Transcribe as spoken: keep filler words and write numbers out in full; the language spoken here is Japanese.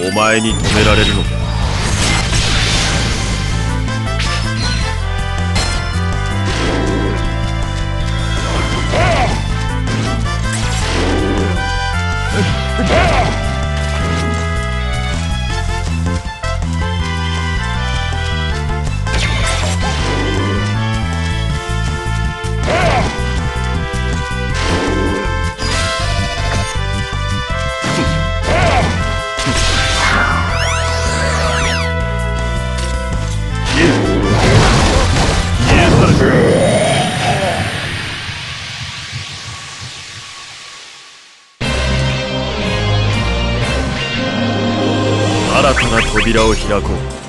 お前に止められるのか。新たな扉を開こう。